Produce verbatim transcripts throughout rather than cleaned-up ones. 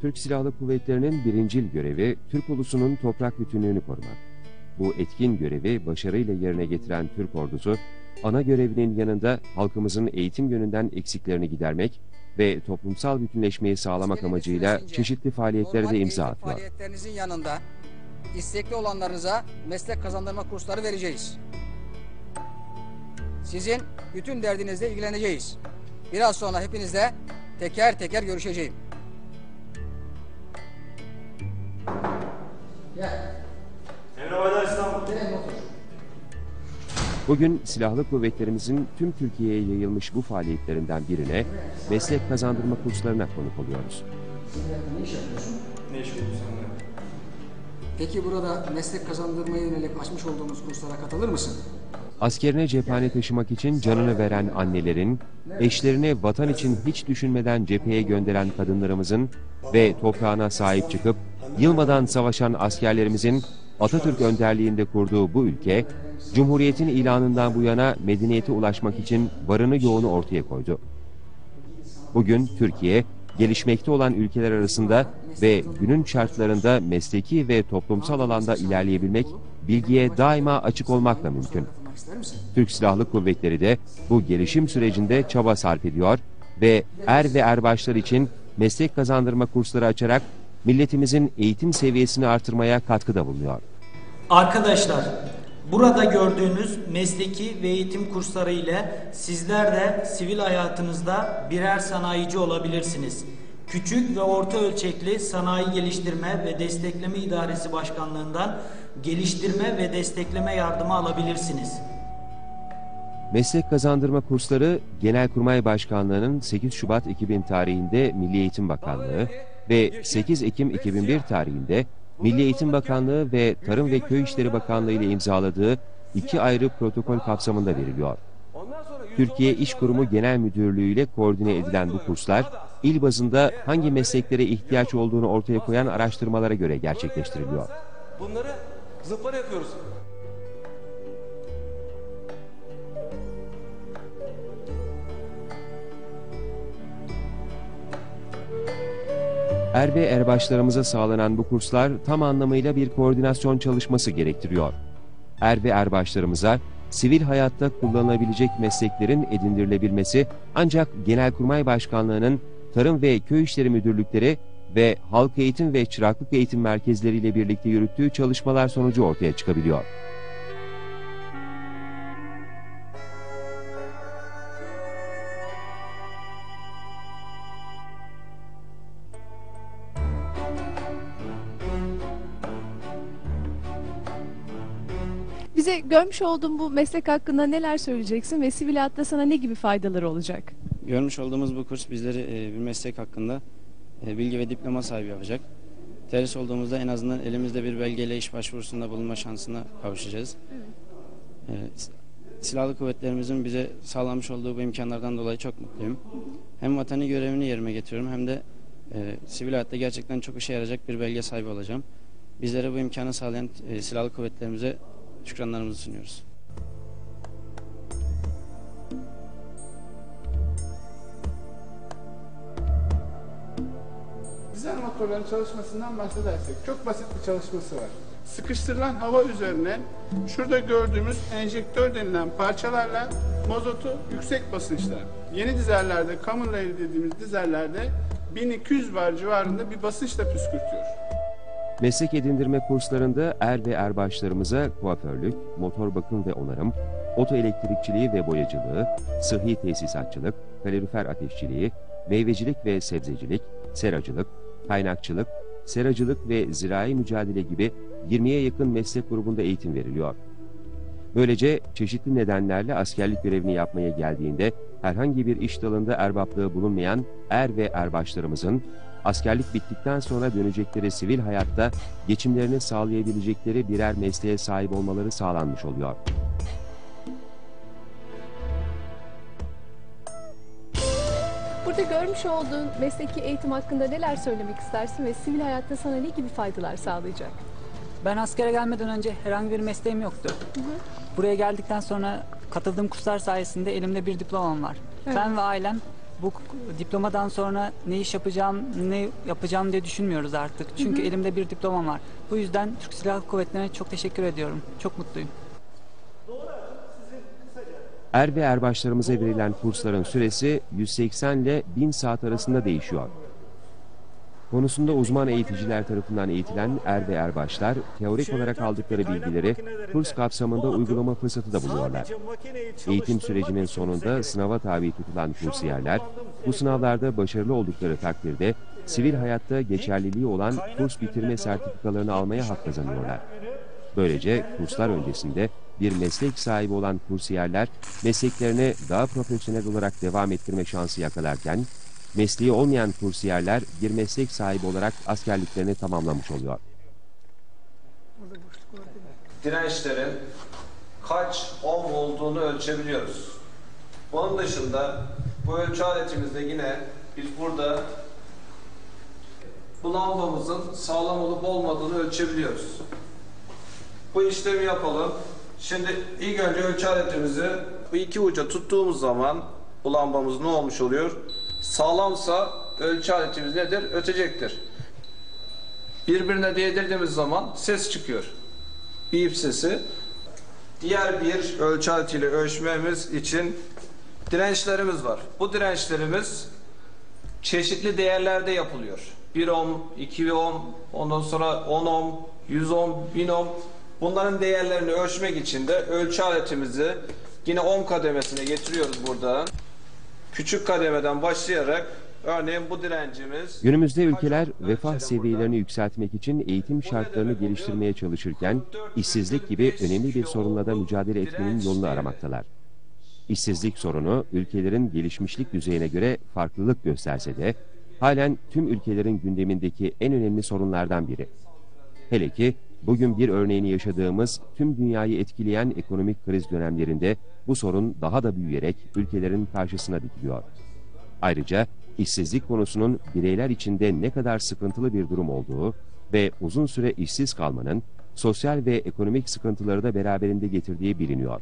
Türk Silahlı Kuvvetleri'nin birincil görevi Türk ulusunun toprak bütünlüğünü korumak. Bu etkin görevi başarıyla yerine getiren Türk ordusu, ana görevinin yanında halkımızın eğitim yönünden eksiklerini gidermek ve toplumsal bütünleşmeyi sağlamak amacıyla çeşitli faaliyetlere de imza atıyor. Faaliyetlerinizin yanında istekli olanlarınıza meslek kazandırma kursları vereceğiz. Sizin bütün derdinizle ilgileneceğiz. Biraz sonra hepinizle teker teker görüşeceğim. Gel. Emre Baylar, İstanbul. Bugün silahlı kuvvetlerimizin tüm Türkiye'ye yayılmış bu faaliyetlerinden birine meslek kazandırma kurslarına konuk oluyoruz. Ne iş yapıyorsun? Ne iş yapıyorsun? Peki burada meslek kazandırmaya yönelik açmış olduğumuz kurslara katılır mısın? Askerine cephane taşımak için canını veren annelerin, eşlerini vatan için hiç düşünmeden cepheye gönderen kadınlarımızın ve toprağına sahip çıkıp yılmadan savaşan askerlerimizin Atatürk önderliğinde kurduğu bu ülke, Cumhuriyet'in ilanından bu yana medeniyete ulaşmak için varını yoğunu ortaya koydu. Bugün Türkiye, gelişmekte olan ülkeler arasında ve günün şartlarında mesleki ve toplumsal alanda ilerleyebilmek, bilgiye daima açık olmakla mümkün. Türk Silahlı Kuvvetleri de bu gelişim sürecinde çaba sarf ediyor ve er ve erbaşlar için meslek kazandırma kursları açarak milletimizin eğitim seviyesini artırmaya katkıda bulunuyor. Arkadaşlar, burada gördüğünüz mesleki ve eğitim kursları ile sizler de sivil hayatınızda birer sanayici olabilirsiniz. Küçük ve orta ölçekli Sanayi Geliştirme ve Destekleme İdaresi Başkanlığı'ndan geliştirme ve destekleme yardımı alabilirsiniz. Meslek kazandırma kursları Genelkurmay Başkanlığı'nın sekiz Şubat iki bin tarihinde Milli Eğitim Bakanlığı ve sekiz Ekim iki bin bir tarihinde Milli Eğitim Bakanlığı ve Tarım ve Köy İşleri Bakanlığı ile imzaladığı iki ayrı protokol kapsamında veriliyor. Türkiye İş Kurumu Genel Müdürlüğü ile koordine edilen bu kurslar, il bazında hangi mesleklere ihtiyaç olduğunu ortaya koyan araştırmalara göre gerçekleştiriliyor. Bunları zıplar yapıyoruz. Er ve erbaşlarımıza sağlanan bu kurslar tam anlamıyla bir koordinasyon çalışması gerektiriyor. Er ve erbaşlarımıza sivil hayatta kullanılabilecek mesleklerin edindirilebilmesi ancak Genelkurmay Başkanlığı'nın Tarım ve Köy İşleri Müdürlükleri ve Halk Eğitim ve Çıraklık Eğitim Merkezleri ile birlikte yürüttüğü çalışmalar sonucu ortaya çıkabiliyor. Bize görmüş olduğun bu meslek hakkında neler söyleyeceksin ve sivil hayatta sana ne gibi faydaları olacak? Görmüş olduğumuz bu kurs bizleri bir meslek hakkında bilgi ve diploma sahibi yapacak. Terhis olduğumuzda en azından elimizde bir belgeyle iş başvurusunda bulunma şansına kavuşacağız. Evet. Silahlı kuvvetlerimizin bize sağlamış olduğu bu imkanlardan dolayı çok mutluyum. Hem vatani görevini yerime getiriyorum hem de e, sivil hayatta gerçekten çok işe yarayacak bir belge sahibi olacağım. Bizlere bu imkanı sağlayan e, silahlı kuvvetlerimize şükranlarımızı sunuyoruz. Dizel motorların çalışmasından bahsedersek çok basit bir çalışması var. Sıkıştırılan hava üzerine şurada gördüğümüz enjektör denilen parçalarla mazotu yüksek basınçta. Yeni dizellerde, common rail dediğimiz dizellerde bin iki yüz bar civarında bir basınçla püskürtüyor. Meslek edindirme kurslarında er ve erbaşlarımıza kuaförlük, motor bakım ve onarım, otoelektrikçiliği ve boyacılığı, sıhhi tesisatçılık, kalorifer ateşçiliği, meyvecilik ve sebzecilik, seracılık, kaynakçılık, seracılık ve zirai mücadele gibi yirmiye yakın meslek grubunda eğitim veriliyor. Böylece çeşitli nedenlerle askerlik görevini yapmaya geldiğinde herhangi bir iş dalında erbaplığı bulunmayan er ve erbaşlarımızın askerlik bittikten sonra dönecekleri sivil hayatta geçimlerini sağlayabilecekleri birer mesleğe sahip olmaları sağlanmış oluyor. Burada görmüş olduğun mesleki eğitim hakkında neler söylemek istersin ve sivil hayatta sana ne gibi faydalar sağlayacak? Ben askere gelmeden önce herhangi bir mesleğim yoktu. Hı hı. Buraya geldikten sonra katıldığım kurslar sayesinde elimde bir diplomam var. Evet. Ben ve ailem bu diplomadan sonra ne iş yapacağım, ne yapacağım diye düşünmüyoruz artık. Çünkü hı hı. elimde bir diplomam var. Bu yüzden Türk Silahlı Kuvvetleri'ne çok teşekkür ediyorum. Çok mutluyum. Er ve erbaşlarımıza verilen kursların süresi yüz seksen ile bin saat arasında değişiyor. Konusunda uzman eğiticiler tarafından eğitilen er ve erbaşlar teorik olarak aldıkları bilgileri kurs kapsamında uygulama fırsatı da buluyorlar. Eğitim sürecinin sonunda sınava tabi tutulan kursiyerler bu sınavlarda başarılı oldukları takdirde sivil hayatta geçerliliği olan kurs bitirme sertifikalarını almaya hak kazanıyorlar. Böylece kurslar öncesinde bir meslek sahibi olan kursiyerler mesleklerine daha profesyonel olarak devam ettirme şansı yakalarken mesleği olmayan kursiyerler bir meslek sahibi olarak askerliklerini tamamlamış oluyor. Dirençlerin kaç ohm olduğunu ölçebiliyoruz. Onun dışında bu ölçü aletimizde yine biz burada bu lambamızın sağlam olup olmadığını ölçebiliyoruz. Bu işlemi yapalım. Şimdi ilk önce ölçü aletimizi bu iki uca tuttuğumuz zaman bu lambamız ne olmuş oluyor? Sağlamsa ölçü aletimiz nedir? Ötecektir. Birbirine değdirdiğimiz zaman ses çıkıyor. Bip sesi. Diğer bir ölçü aletiyle ölçmemiz için dirençlerimiz var. Bu dirençlerimiz çeşitli değerlerde yapılıyor. bir ohm, iki ohm, ondan sonra on ohm, yüz ohm, bin ohm. Bunların değerlerini ölçmek için de ölçü aletimizi yine ohm kademesine getiriyoruz burada. Küçük kademeden başlayarak örneğin bu direncimiz... Günümüzde ülkeler refah seviyelerini burada yükseltmek için eğitim şartlarını geliştirmeye çalışırken işsizlik gibi önemli bir sorunla da mücadele etmenin yolunu aramaktalar. İşsizlik sorunu ülkelerin gelişmişlik düzeyine göre farklılık gösterse de halen tüm ülkelerin gündemindeki en önemli sorunlardan biri. Hele ki bugün bir örneğini yaşadığımız tüm dünyayı etkileyen ekonomik kriz dönemlerinde bu sorun daha da büyüyerek ülkelerin karşısına dikiliyor. Ayrıca işsizlik konusunun bireyler içinde ne kadar sıkıntılı bir durum olduğu ve uzun süre işsiz kalmanın sosyal ve ekonomik sıkıntıları da beraberinde getirdiği biliniyor.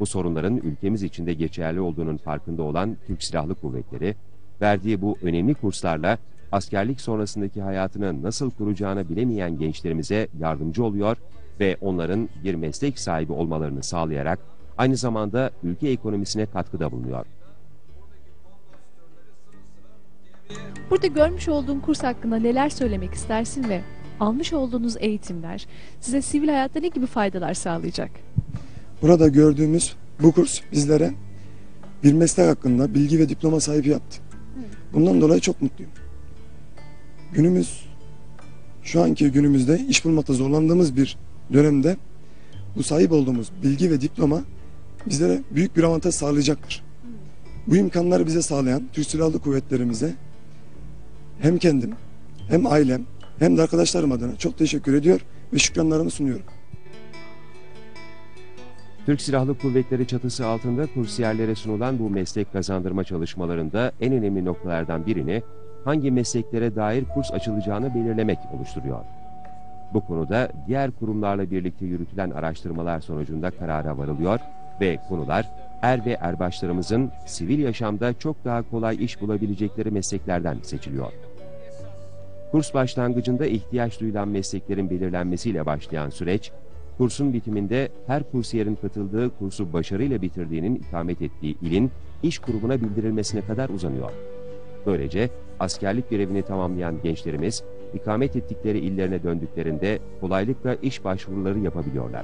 Bu sorunların ülkemiz içinde geçerli olduğunun farkında olan Türk Silahlı Kuvvetleri, verdiği bu önemli kurslarla askerlik sonrasındaki hayatını nasıl kuracağını bilemeyen gençlerimize yardımcı oluyor ve onların bir meslek sahibi olmalarını sağlayarak aynı zamanda ülke ekonomisine katkıda bulunuyor. Burada görmüş olduğun kurs hakkında neler söylemek istersin ve almış olduğunuz eğitimler size sivil hayatta ne gibi faydalar sağlayacak? Burada gördüğümüz bu kurs bizlere bir meslek hakkında bilgi ve diploma sahibi yaptı. Bundan dolayı çok mutluyum. Günümüz, şu anki günümüzde iş bulmakta zorlandığımız bir dönemde bu sahip olduğumuz bilgi ve diploma bizlere büyük bir avantaj sağlayacaktır. Bu imkanları bize sağlayan Türk Silahlı Kuvvetlerimize hem kendim, hem ailem, hem de arkadaşlarım adına çok teşekkür ediyor ve şükranlarımı sunuyorum. Türk Silahlı Kuvvetleri çatısı altında kursiyerlere sunulan bu meslek kazandırma çalışmalarında en önemli noktalardan birini hangi mesleklere dair kurs açılacağını belirlemek oluşturuyor. Bu konuda diğer kurumlarla birlikte yürütülen araştırmalar sonucunda karara varılıyor ve konular er ve erbaşlarımızın sivil yaşamda çok daha kolay iş bulabilecekleri mesleklerden seçiliyor. Kurs başlangıcında ihtiyaç duyulan mesleklerin belirlenmesiyle başlayan süreç, kursun bitiminde her kursiyerin katıldığı kursu başarıyla bitirdiğinin ikamet ettiği ilin iş kurumuna bildirilmesine kadar uzanıyor. Böylece askerlik görevini tamamlayan gençlerimiz, ikamet ettikleri illerine döndüklerinde kolaylıkla iş başvuruları yapabiliyorlar.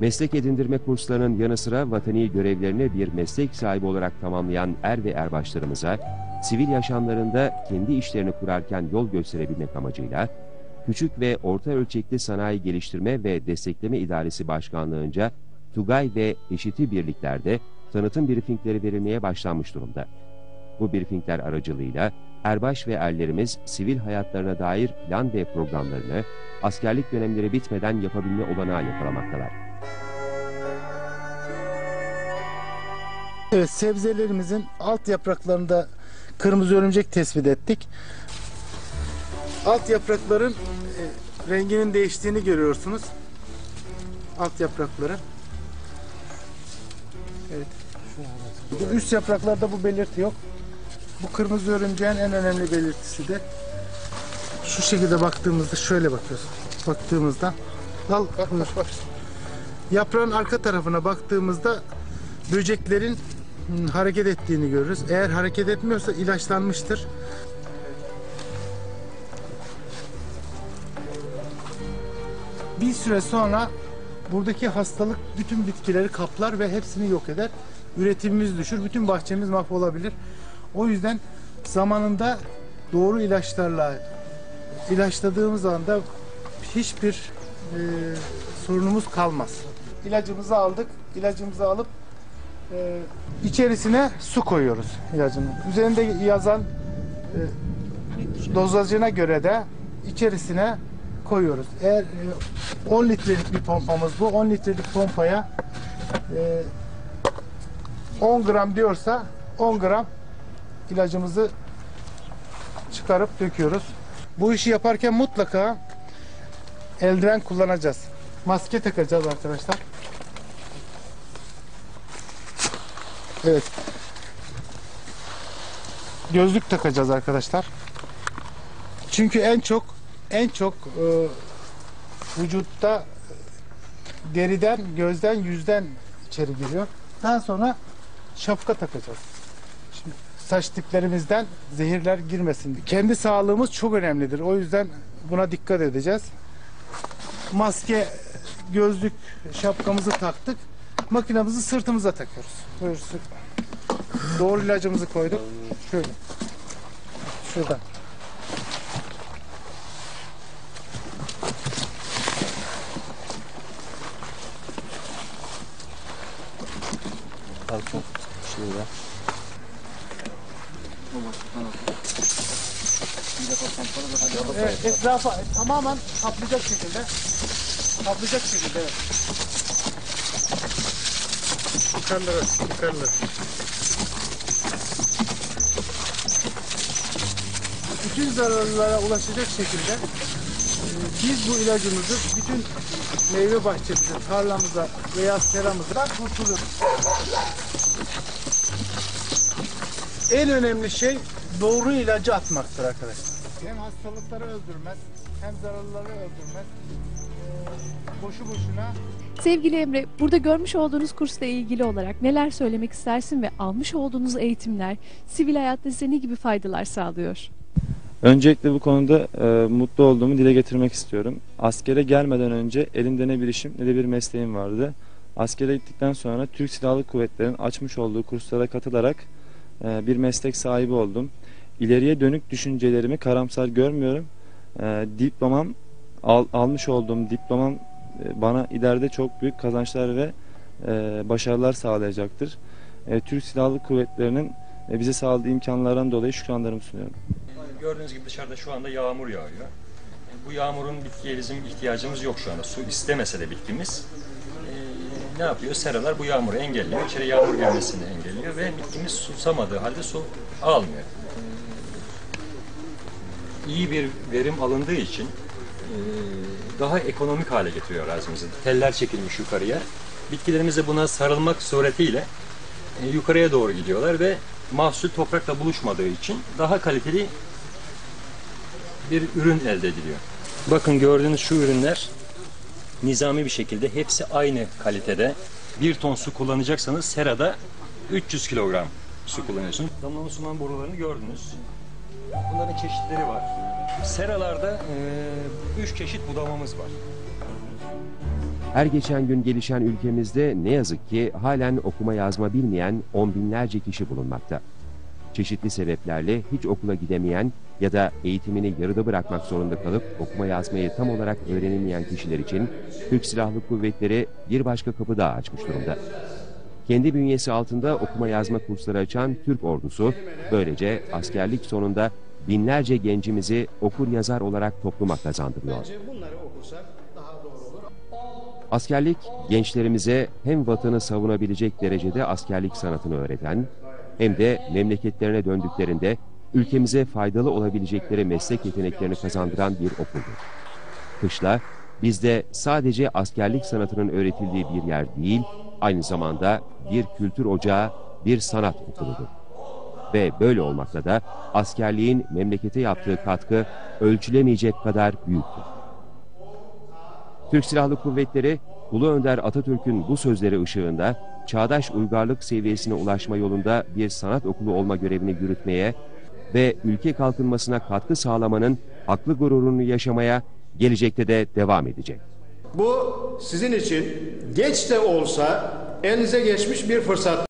Meslek edindirme kurslarının yanı sıra vatani görevlerini bir meslek sahibi olarak tamamlayan er ve erbaşlarımıza, sivil yaşamlarında kendi işlerini kurarken yol gösterebilmek amacıyla, Küçük ve Orta Ölçekli Sanayi Geliştirme ve Destekleme İdaresi Başkanlığı'nca Tugay ve eşiti birliklerde tanıtım briefingleri verilmeye başlanmış durumda. Bu briefingler aracılığıyla erbaş ve erlerimiz sivil hayatlarına dair plan ve programlarını askerlik dönemleri bitmeden yapabilme olanağı yakalamaktalar. Evet, sebzelerimizin alt yapraklarında kırmızı örümcek tespit ettik. Alt yaprakların e, renginin değiştiğini görüyorsunuz. Alt yaprakları. Evet. Bu üst yapraklarda bu belirti yok. Bu kırmızı örümceğin en önemli belirtisi de şu şekilde baktığımızda, şöyle bakıyoruz. Baktığımızda al bak, bak, bak. Yaprağın arka tarafına baktığımızda böceklerin hareket ettiğini görürüz. Eğer hareket etmiyorsa ilaçlanmıştır. Bir süre sonra buradaki hastalık bütün bitkileri kaplar ve hepsini yok eder. Üretimimiz düşür, bütün bahçemiz mahvolabilir. O yüzden zamanında doğru ilaçlarla ilaçladığımız anda hiçbir e, sorunumuz kalmaz. İlacımızı aldık, ilacımızı alıp e, içerisine su koyuyoruz ilacının. Üzerinde yazan e, dozajına göre de içerisine koyuyoruz. Eğer e, on litrelik bir pompamız bu, on litrelik pompaya e, on gram diyorsa on gram ilacımızı çıkarıp döküyoruz. Bu işi yaparken mutlaka eldiven kullanacağız. Maske takacağız arkadaşlar. Evet. Gözlük takacağız arkadaşlar. Çünkü en çok en çok e, vücutta deriden, gözden, yüzden içeri giriyor. Daha sonra şapka takacağız. Şimdi saç diplerimizden zehirler girmesin. Kendi sağlığımız çok önemlidir. O yüzden buna dikkat edeceğiz. Maske, gözlük, şapkamızı taktık. Makinamızı sırtımıza takıyoruz. Buyursun. Doğru ilacımızı koyduk. Şöyle. Şuradan. Kalkın. Şurada. Evet, etrafa tamamen kaplayacak şekilde. Kaplayacak şekilde. Evet. Yukarılara, yukarılara. Bütün zararlılara ulaşacak şekilde biz bu ilacımızı bütün meyve bahçemize, tarlamıza veya seramıza kurtuluyoruz. En önemli şey doğru ilacı atmaktır arkadaşlar. Hem hastalıkları öldürmez, hem zararları öldürmez. Ee, boşu boşuna. Sevgili Emre, burada görmüş olduğunuz kursla ilgili olarak neler söylemek istersin ve almış olduğunuz eğitimler sivil hayatta size ne gibi faydalar sağlıyor? Öncelikle bu konuda e, mutlu olduğumu dile getirmek istiyorum. Askere gelmeden önce elimde ne bir işim ne de bir mesleğim vardı. Askere gittikten sonra Türk Silahlı Kuvvetleri'nin açmış olduğu kurslara katılarak e, bir meslek sahibi oldum. İleriye dönük düşüncelerimi karamsar görmüyorum. E, diplomam, al, almış olduğum diplomam e, bana ileride çok büyük kazançlar ve e, başarılar sağlayacaktır. E, Türk Silahlı Kuvvetleri'nin e, bize sağladığı imkanlardan dolayı şükranlarımı sunuyorum. Gördüğünüz gibi dışarıda şu anda yağmur yağıyor. Bu yağmurun bitkiye bizim ihtiyacımız yok şu anda. Su istemese de bitkimiz e, ne yapıyor? Seralar bu yağmuru engelliyor. İçeri yağmur gelmesini engelliyor ve bitkimiz susamadığı halde su almıyor. İyi bir verim alındığı için e, daha ekonomik hale getiriyor arazimizi. Teller çekilmiş yukarıya. Bitkilerimiz de buna sarılmak suretiyle e, yukarıya doğru gidiyorlar ve mahsul toprakla buluşmadığı için daha kaliteli bir ürün elde ediliyor. Bakın gördüğünüz şu ürünler nizami bir şekilde hepsi aynı kalitede. Bir ton su kullanacaksanız serada üç yüz kilogram su kullanıyorsunuz. Damlama sulama borularını gördünüz. Bunların çeşitleri var. Seralarda e, üç çeşit budamamız var. Her geçen gün gelişen ülkemizde ne yazık ki halen okuma yazma bilmeyen on binlerce kişi bulunmakta. Çeşitli sebeplerle hiç okula gidemeyen ya da eğitimini yarıda bırakmak zorunda kalıp okuma yazmayı tam olarak öğrenemeyen kişiler için Türk Silahlı Kuvvetleri bir başka kapı daha açmış durumda. Kendi bünyesi altında okuma yazma kursları açan Türk ordusu böylece askerlik sonunda binlerce gencimizi okur yazar olarak topluma kazandırıyor. Askerlik gençlerimize hem vatanı savunabilecek derecede askerlik sanatını öğreten hem de memleketlerine döndüklerinde ülkemize faydalı olabilecekleri meslek yeteneklerini kazandıran bir okuldur. Kışla, bizde sadece askerlik sanatının öğretildiği bir yer değil, aynı zamanda bir kültür ocağı, bir sanat okuludur. Ve böyle olmakla da askerliğin memlekete yaptığı katkı ölçülemeyecek kadar büyüktür. Türk Silahlı Kuvvetleri, Ulu Önder Atatürk'ün bu sözleri ışığında çağdaş uygarlık seviyesine ulaşma yolunda bir sanat okulu olma görevini yürütmeye ve ülke kalkınmasına katkı sağlamanın haklı gururunu yaşamaya gelecekte de devam edecek. Bu sizin için geç de olsa elinize geçmiş bir fırsat.